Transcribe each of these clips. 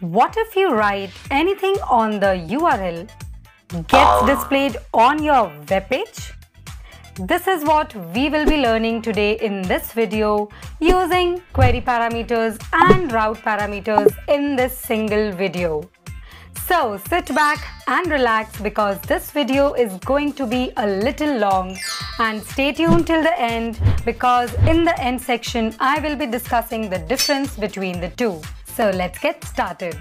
What if you write anything on the URL gets displayed on your web page? This is what we will be learning today in this video, using query parameters and route parameters in this single video. So sit back and relax because this video is going to be a little long, and stay tuned till the end because in the end section I will be discussing the difference between the two. So let's get started.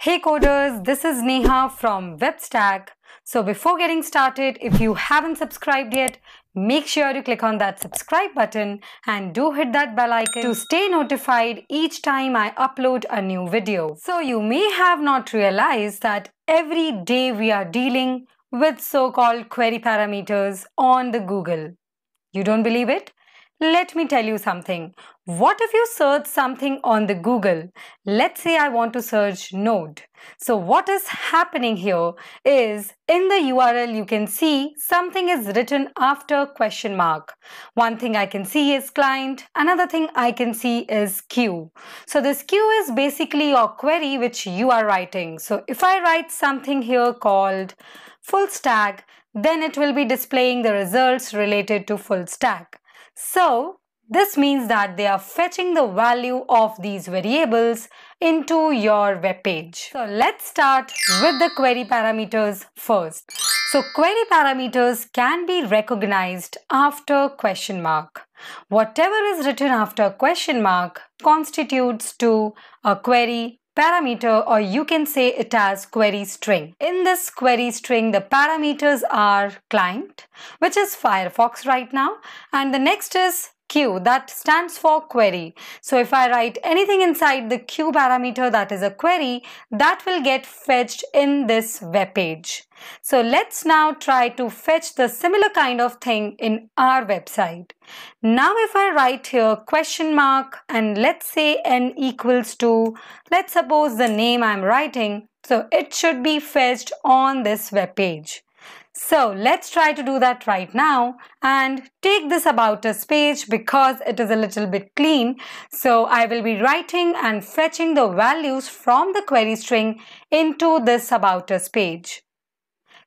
Hey coders, this is Neha from Webstack. So before getting started, if you haven't subscribed yet, make sure you click on that subscribe button and do hit that bell icon to stay notified each time I upload a new video. So you may have not realized that every day we are dealing with so-called query parameters on the Google. You don't believe it? Let me tell you something. What if you search something on the Google? Let's say I want to search node. So what is happening here is, in the URL you can see something is written after question mark. One thing I can see is client, another thing I can see is queue. So this queue is basically your query which you are writing. So if I write something here called full stack, then it will be displaying the results related to full stack. So this means that they are fetching the value of these variables into your web page. So let's start with the query parameters first. So query parameters can be recognized after question mark. Whatever is written after question mark constitutes to a query parameter, or you can say it as query string. In this query string, the parameters are client, which is Firefox right now, and the next is Q, that stands for query. So if I write anything inside the Q parameter, that is a query, that will get fetched in this web page. So let's now try to fetch the similar kind of thing in our website. Now if I write here question mark and let's say n equals to, let's suppose the name I'm writing, so it should be fetched on this web page. So let's try to do that right now and take this about us page because it is a little bit clean. So I will be writing and fetching the values from the query string into this about us page.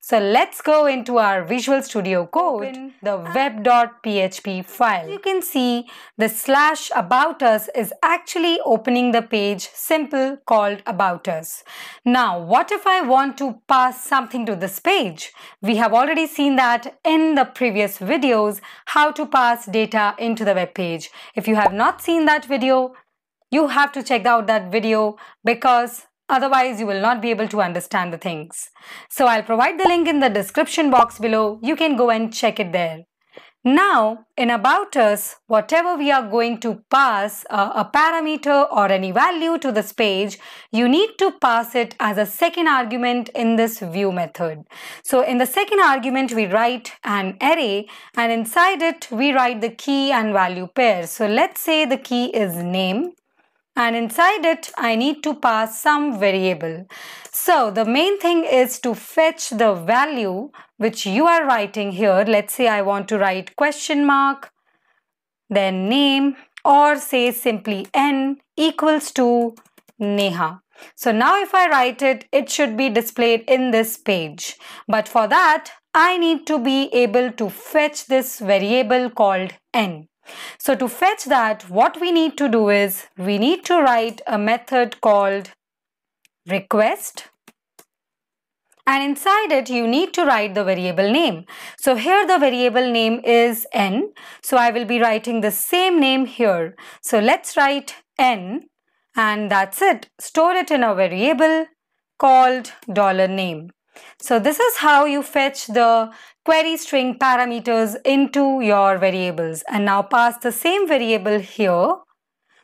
So let's go into our Visual Studio Code, the web.php file. You can see the slash about us is actually opening the page simple called about us. Now, what if I want to pass something to this page? We have already seen that in the previous videos, how to pass data into the web page. If you have not seen that video, you have to check out that video because otherwise, you will not be able to understand the things. So I'll provide the link in the description box below. You can go and check it there. Now, in about us, whatever we are going to pass a parameter or any value to this page, you need to pass it as a second argument in this view method. So in the second argument, we write an array and inside it, we write the key and value pair. So let's say the key is name. And inside it, I need to pass some variable. So the main thing is to fetch the value which you are writing here. Let's say I want to write question mark, then name, or say simply n equals to Neha. So now if I write it, it should be displayed in this page. But for that, I need to be able to fetch this variable called n. So to fetch that, what we need to do is, we need to write a method called request. And inside it, you need to write the variable name. So here the variable name is n. So I will be writing the same name here. So let's write n and that's it. Store it in a variable called $name. So this is how you fetch the query string parameters into your variables, and now pass the same variable here.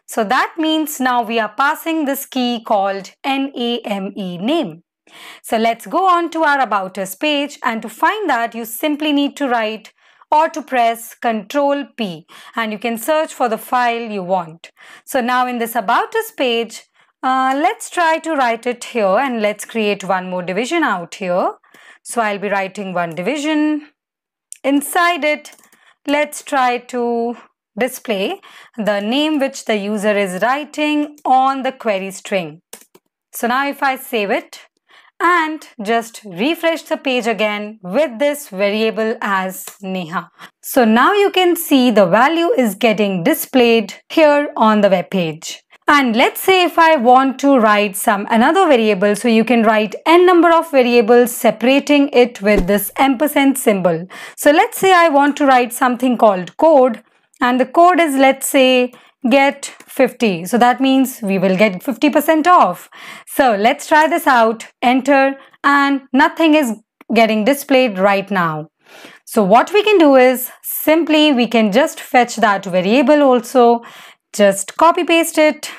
So that means now we are passing this key called name. So let's go on to our about us page, and to find that you simply need to write or to press Ctrl+P and you can search for the file you want. So now in this about us page, let's try to write it here and let's create one more division out here. So I'll be writing one division. Inside it, let's try to display the name which the user is writing on the query string. So now if I save it and just refresh the page again with this variable as Neha. So now you can see the value is getting displayed here on the web page. And let's say if I want to write another variable, so you can write n number of variables separating it with this ampersand symbol. So let's say I want to write something called code, and the code is, let's say, get 50. So that means we will get 50% off. So let's try this out, enter, and nothing is getting displayed right now. So what we can do is simply we can just fetch that variable also. Just copy paste it,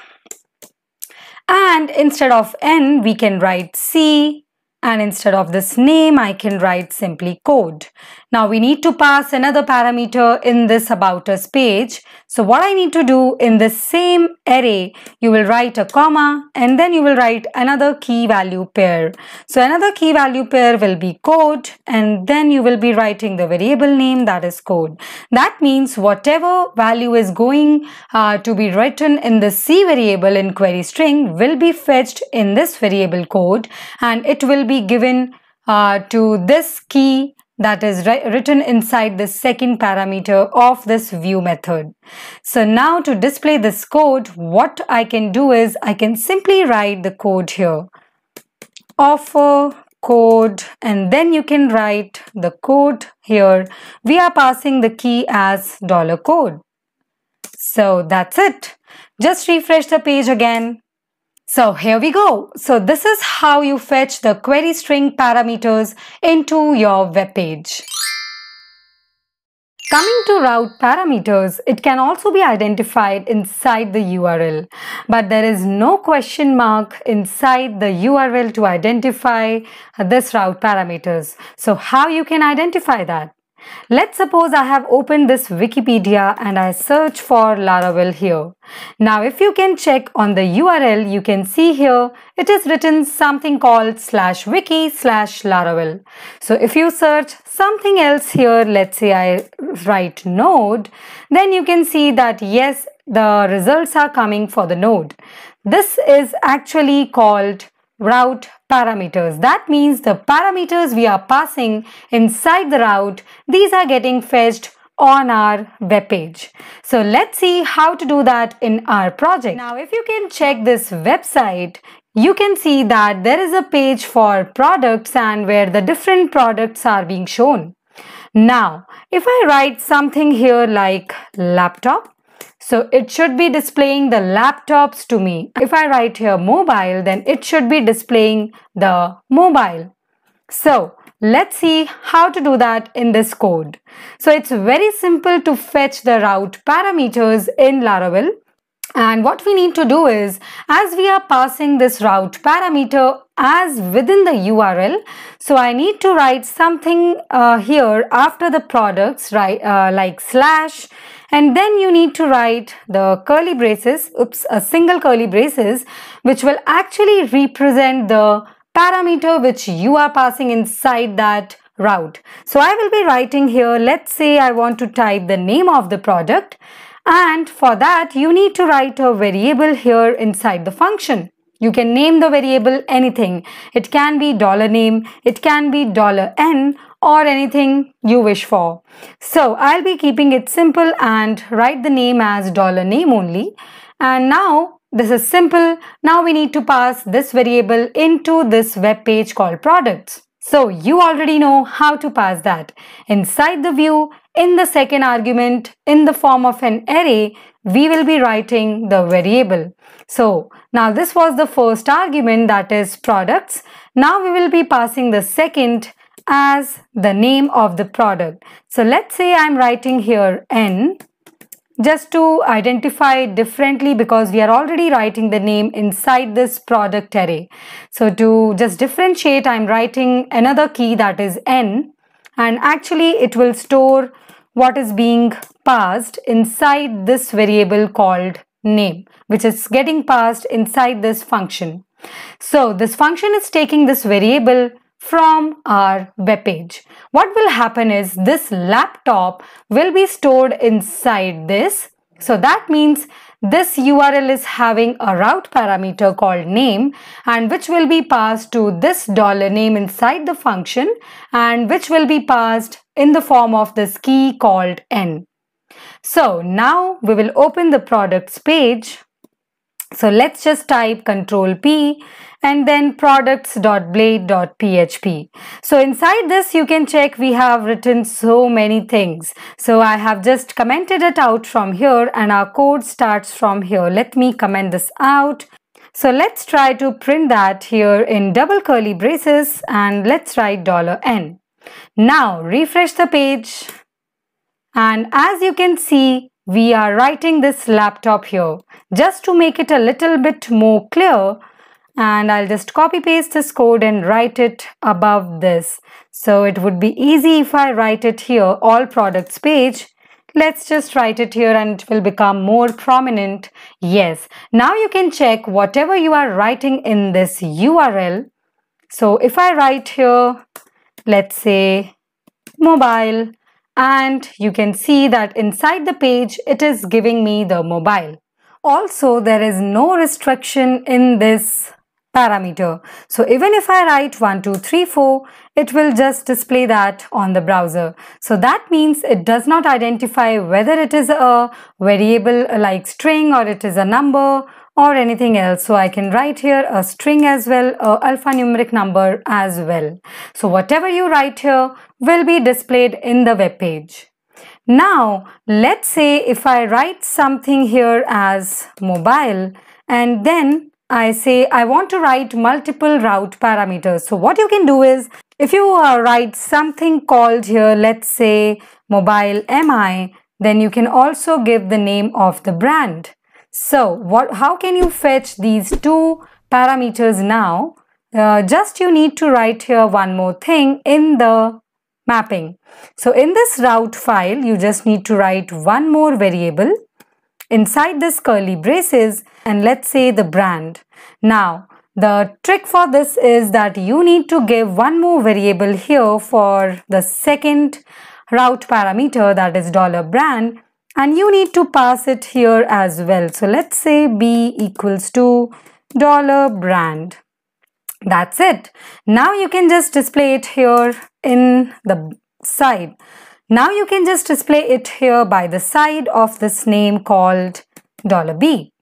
and instead of n we can write C, and instead of this name I can write simply code. Now we need to pass another parameter in this about us page. So what I need to do in the same array, you will write a comma and then you will write another key value pair. So another key value pair will be code, and then you will be writing the variable name, that is code. That means whatever value is going to be written in the C variable in query string will be fetched in this variable code, and it will be given to this key that is written inside the second parameter of this view method. So now to display this code, what I can do is I can simply write the code here. Offer code, and then you can write the code here. We are passing the key as $code. So that's it. Just refresh the page again. So here we go. So this is how you fetch the query string parameters into your web page. Coming to route parameters, it can also be identified inside the URL, but there is no question mark inside the URL to identify this route parameters. So how you can identify that? Let's suppose I have opened this Wikipedia and I search for Laravel here. Now if you can check on the URL, you can see here it is written something called /wiki/Laravel. So if you search something else here, let's say I write node, then you can see that yes, the results are coming for the node. This is actually called route parameters. That means the parameters we are passing inside the route, these are getting fetched on our web page. So let's see how to do that in our project. Now if you can check this website, you can see that there is a page for products and where the different products are being shown. Now if I write something here like laptop, so it should be displaying the laptops to me. If I write here mobile, then it should be displaying the mobile. So let's see how to do that in this code. So it's very simple to fetch the route parameters in Laravel. And what we need to do is, as we are passing this route parameter as within the URL, so I need to write something here after the products, right, like /, and then you need to write the curly braces, a single curly braces, which will actually represent the parameter which you are passing inside that route. So I will be writing here, let's say I want to type the name of the product, and for that you need to write a variable here inside the function. You can name the variable anything. It can be $name, it can be $n, or anything you wish for. So I'll be keeping it simple and write the name as $name only. And now this is simple. Now we need to pass this variable into this web page called products. So you already know how to pass that. Inside the view, in the second argument, in the form of an array, we will be writing the variable. So now this was the first argument, that is products. Now we will be passing the second as the name of the product. So let's say I'm writing here N, just to identify it differently because we are already writing the name inside this product array. So to just differentiate, I'm writing another key, that is N, and actually it will store what is being passed inside this variable called name, which is getting passed inside this function. So this function is taking this variable from our web page. What will happen is this laptop will be stored inside this. So that means this URL is having a route parameter called name, and which will be passed to this $name inside the function, and which will be passed in the form of this key called n. So now we will open the products page. So let's just type Ctrl+P and then products.blade.php. So inside this you can check we have written so many things. So I have just commented it out from here and our code starts from here. Let me comment this out. So let's try to print that here in double curly braces and let's write $n. Now refresh the page and as you can see, we are writing this laptop here. Just to make it a little bit more clear, and I'll just copy paste this code and write it above this. So it would be easy if I write it here, all products page. Let's just write it here and it will become more prominent. Yes, now you can check whatever you are writing in this URL. So if I write here, let's say mobile, and you can see that inside the page, it is giving me the mobile. Also, there is no restriction in this parameter. So even if I write 1234, it will just display that on the browser. So that means it does not identify whether it is a variable like string or it is a number or anything else. So I can write here a string as well, a alphanumeric number as well. So whatever you write here will be displayed in the web page. Now, let's say if I write something here as mobile and then I say I want to write multiple route parameters. So what you can do is, if you write something called here, let's say mobile MI, then you can also give the name of the brand. So how can you fetch these two parameters now? Just you need to write here one more thing in the mapping. So in this route file, you just need to write one more variable inside this curly braces and let's say the brand. Now, the trick for this is that you need to give one more variable here for the second route parameter, that is $brand. And you need to pass it here as well. So let's say b equals to $brand. That's it. Now you can just display it here in the side. Now you can just display it here by the side of this name called $b.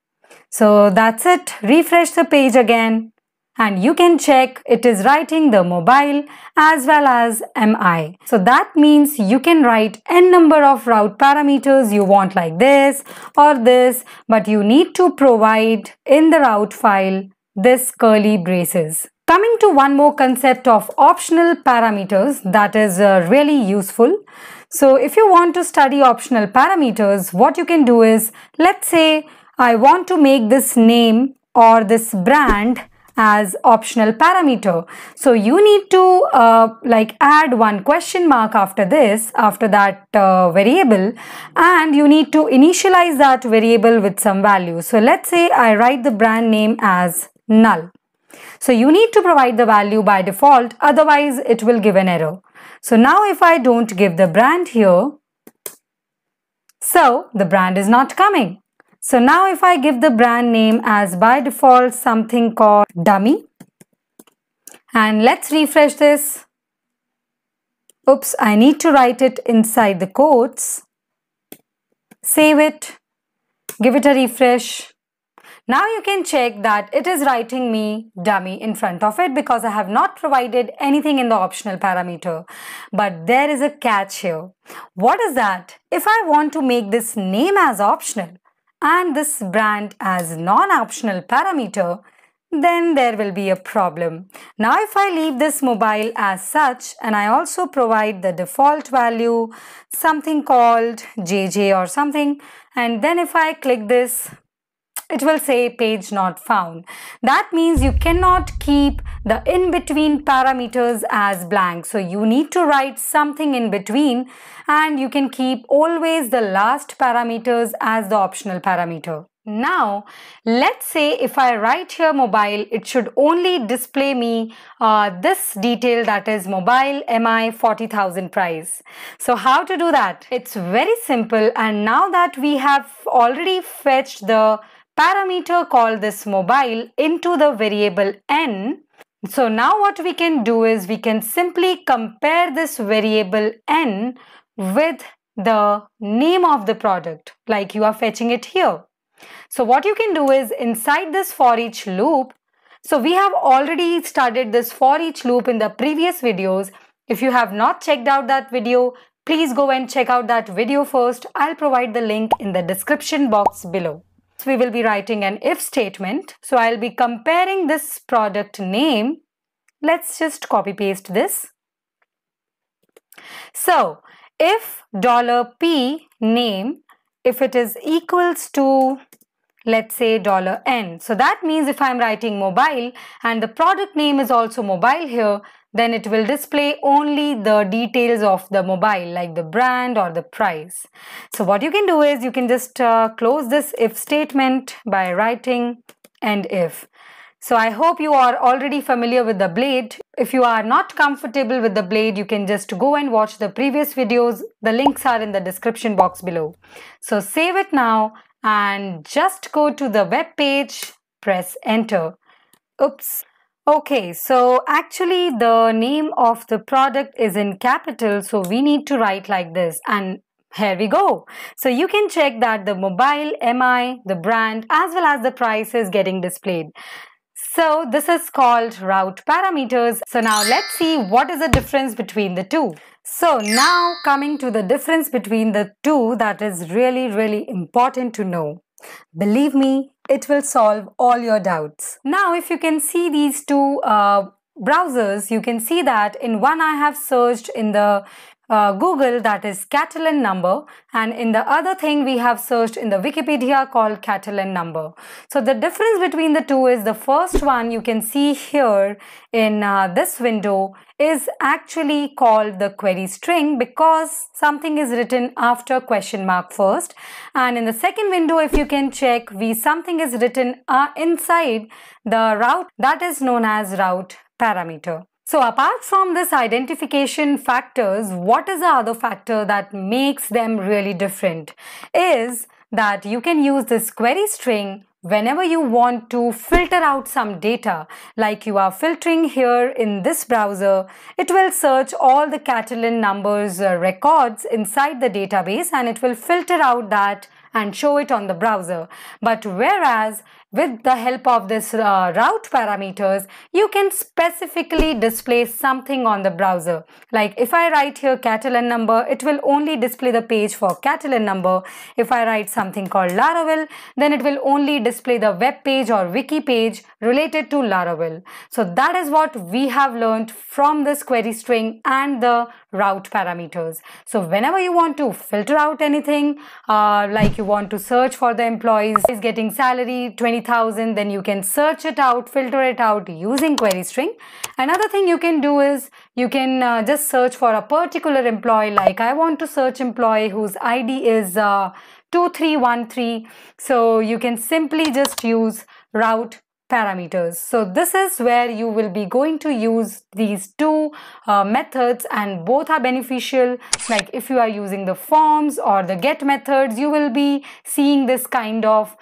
So that's it. Refresh the page again. And you can check it is writing the mobile as well as MI. So that means you can write n number of route parameters you want like this or this, but you need to provide in the route file this curly braces. Coming to one more concept of optional parameters that is really useful. So if you want to study optional parameters, what you can do is, let's say I want to make this name or this brand as optional parameter. So you need to add one question mark after this, after that variable, and you need to initialize that variable with some value. So let's say I write the brand name as null. So you need to provide the value by default, otherwise it will give an error. So now if I don't give the brand here, so the brand is not coming. So now if I give the brand name as by default something called dummy and let's refresh this. Oops, I need to write it inside the quotes. Save it, give it a refresh. Now you can check that it is writing me dummy in front of it because I have not provided anything in the optional parameter. But there is a catch here. What is that? If I want to make this name as optional and this brand as non-optional parameter, then there will be a problem. Now if I leave this mobile as such and I also provide the default value, something called JJ or something, and then if I click this, it will say page not found. That means you cannot keep the in-between parameters as blank. So you need to write something in between and you can keep always the last parameters as the optional parameter. Now, let's say if I write here mobile, it should only display me this detail, that is mobile MI 40,000 price. So how to do that? It's very simple, and now that we have already fetched the parameter called this mobile into the variable n, so now what we can do is we can simply compare this variable n with the name of the product, like you are fetching it here. So what you can do is inside this for each loop, so we have already studied this for each loop in the previous videos. If you have not checked out that video, please go and check out that video first. I'll provide the link in the description box below. So we will be writing an if statement. So I'll be comparing this product name. Let's just copy paste this. So if $p name, if it is equals to, let's say, $n. So that means if I'm writing mobile and the product name is also mobile here, then it will display only the details of the mobile, like the brand or the price. So what you can do is you can just close this if statement by writing and if. So I hope you are already familiar with the Blade. If you are not comfortable with the Blade, you can just go and watch the previous videos. The links are in the description box below. So save it now and just go to the web page, press enter. Oops. Okay, so actually the name of the product is in capital, so we need to write like this. And here we go. So you can check that the mobile, MI, the brand, as well as the price is getting displayed. So this is called route parameters. So now let's see what is the difference between the two. So now coming to the difference between the two, that is really, really important to know. Believe me, it will solve all your doubts. Now if you can see these two browsers, you can see that in one I have searched in the Google, that is Catalan number, and in the other thing we have searched in the Wikipedia called Catalan number. So the difference between the two is the first one you can see here in this window is actually called the query string because something is written after question mark first, and in the second window, if you can check, something is written inside the route, that is known as route parameter. So apart from this identification factors, what is the other factor that makes them really different is that you can use this query string whenever you want to filter out some data, like you are filtering here in this browser. It will search all the Catalan numbers records inside the database and it will filter out that and show it on the browser. But whereas with the help of this route parameters, you can specifically display something on the browser. Like if I write here Catalan number, it will only display the page for Catalan number. If I write something called Laravel, then it will only display the web page or wiki page related to Laravel. So that is what we have learned from this query string and the route parameters. So whenever you want to filter out anything, like you want to search for the employees is getting salary 20,000, then you can search it out, filter it out using query string. Another thing you can do is you can just search for a particular employee, like I want to search employee whose ID is 2313. So you can simply just use route parameters. So this is where you will be going to use these two methods, and both are beneficial. Like if you are using the forms or the get methods, you will be seeing this kind of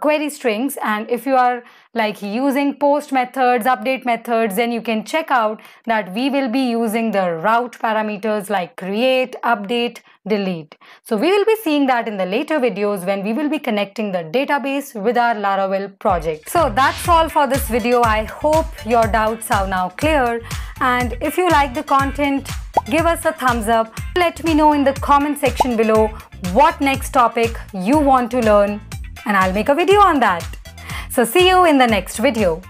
query strings, and if you are like using post methods, update methods, then you can check out that we will be using the route parameters like create, update, delete. So we will be seeing that in the later videos when we will be connecting the database with our Laravel project. So that's all for this video. I hope your doubts are now clear, and if you like the content, give us a thumbs up. Let me know in the comment section below what next topic you want to learn, and I'll make a video on that. So see you in the next video.